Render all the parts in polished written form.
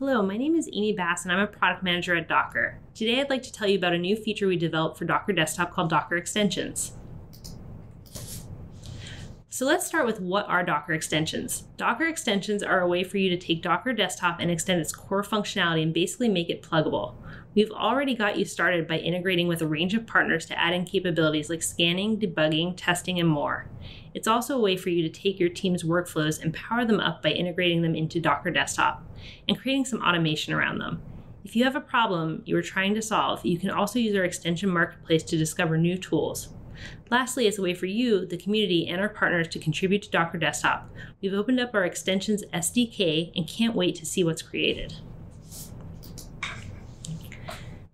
Hello, my name is Amy Bass and I'm a product manager at Docker. Today I'd like to tell you about a new feature we developed for Docker Desktop called Docker Extensions. So let's start with what are Docker Extensions. Docker Extensions are a way for you to take Docker Desktop and extend its core functionality and basically make it pluggable. We've already got you started by integrating with a range of partners to add in capabilities like scanning, debugging, testing, and more. It's also a way for you to take your team's workflows and power them up by integrating them into Docker Desktop and creating some automation around them. If you have a problem you are trying to solve, you can also use our extension marketplace to discover new tools. Lastly, as a way for you, the community, and our partners to contribute to Docker Desktop, we've opened up our Extensions SDK and can't wait to see what's created.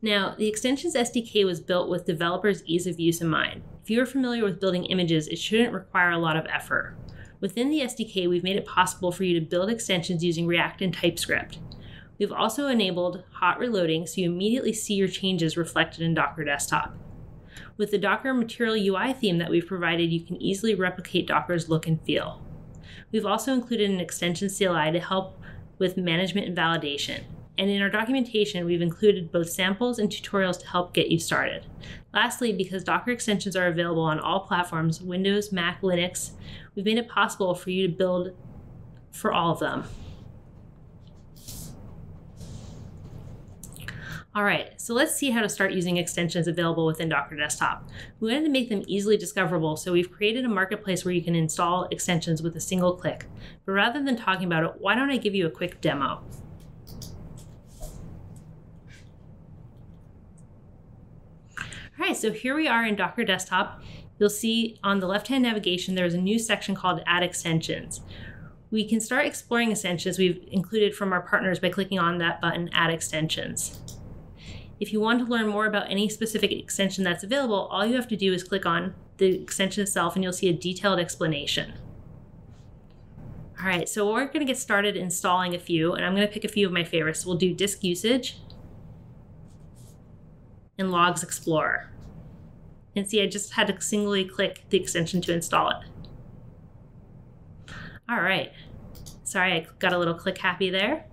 Now, the Extensions SDK was built with developers' ease of use in mind. If you are familiar with building images, it shouldn't require a lot of effort. Within the SDK, we've made it possible for you to build extensions using React and TypeScript. We've also enabled hot reloading so you immediately see your changes reflected in Docker Desktop. With the Docker Material UI theme that we've provided, you can easily replicate Docker's look and feel. We've also included an extension CLI to help with management and validation. And in our documentation, we've included both samples and tutorials to help get you started. Lastly, because Docker extensions are available on all platforms, Windows, Mac, Linux, we've made it possible for you to build for all of them. All right, so let's see how to start using extensions available within Docker Desktop. We wanted to make them easily discoverable, so we've created a marketplace where you can install extensions with a single click. But rather than talking about it, why don't I give you a quick demo? All right, so here we are in Docker Desktop. You'll see on the left-hand navigation, there's a new section called Add Extensions. We can start exploring extensions we've included from our partners by clicking on that button, Add Extensions. If you want to learn more about any specific extension that's available, all you have to do is click on the extension itself and you'll see a detailed explanation. All right, so we're gonna get started installing a few, and I'm gonna pick a few of my favorites. We'll do Disk Usage and Logs Explorer. And see, I just had to singly click the extension to install it. All right, sorry, I got a little click happy there.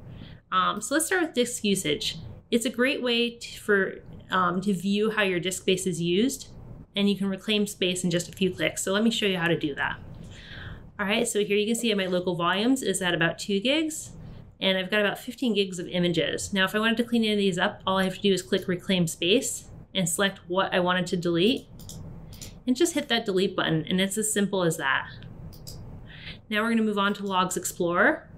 So let's start with Disk Usage. It's a great way to view how your disk space is used, and you can reclaim space in just a few clicks. So let me show you how to do that. All right, so here you can see my local volumes is at about 2 gigs, and I've got about 15 gigs of images. Now, if I wanted to clean any of these up, all I have to do is click Reclaim Space and select what I wanted to delete, and just hit that delete button, and it's as simple as that. Now we're gonna move on to Logs Explorer,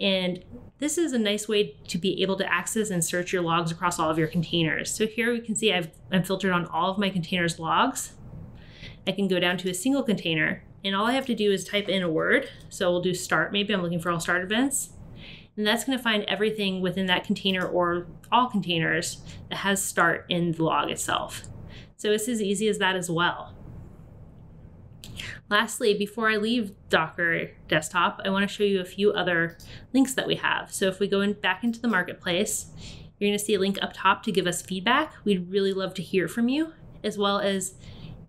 and this is a nice way to be able to access and search your logs across all of your containers. So here we can see I'm filtered on all of my containers' logs. I can go down to a single container, and all I have to do is type in a word. So we'll do start, maybe I'm looking for all start events. And that's gonna find everything within that container or all containers that has start in the log itself. So it's as easy as that as well. Lastly, before I leave Docker Desktop, I want to show you a few other links that we have. So if we go back into the marketplace, you're going to see a link up top to give us feedback. We'd really love to hear from you, as well as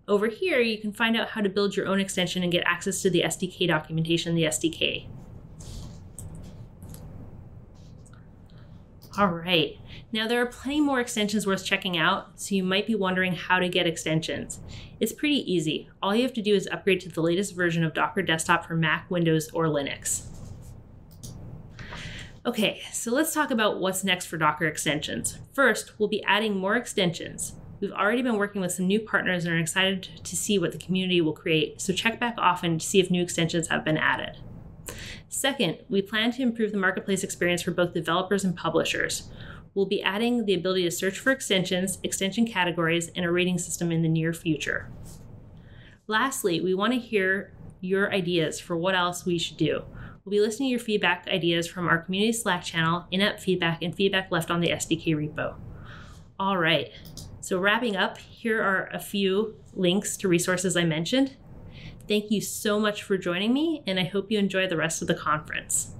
over here, you can find out how to build your own extension and get access to the SDK documentation, the SDK. All right. Now there are plenty more extensions worth checking out, so you might be wondering how to get extensions. It's pretty easy. All you have to do is upgrade to the latest version of Docker Desktop for Mac, Windows, or Linux. Okay, so let's talk about what's next for Docker extensions. First, we'll be adding more extensions. We've already been working with some new partners and are excited to see what the community will create, so check back often to see if new extensions have been added. Second, we plan to improve the marketplace experience for both developers and publishers. We'll be adding the ability to search for extensions, extension categories, and a rating system in the near future. Lastly, we want to hear your ideas for what else we should do. We'll be listening to your feedback ideas from our community Slack channel, in-app feedback, and feedback left on the SDK repo. All right, so wrapping up, here are a few links to resources I mentioned. Thank you so much for joining me, and I hope you enjoy the rest of the conference.